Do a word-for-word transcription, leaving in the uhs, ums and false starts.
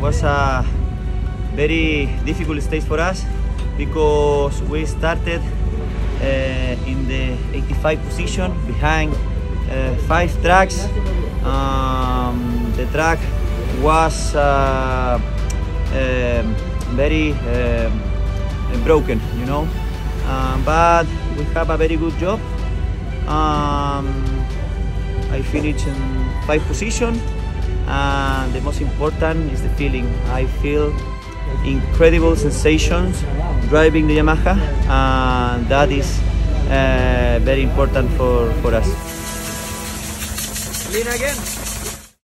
was a very difficult stage for us because we started uh, in the eighty-five position behind uh, five tracks. Um, the track was uh, um, very um, broken, you know, um, but we have a very good job. um, I finished in fifth position, and the most important is the feeling. I feel incredible sensations driving the Yamaha, and that is uh, very important for, for us. Lean again.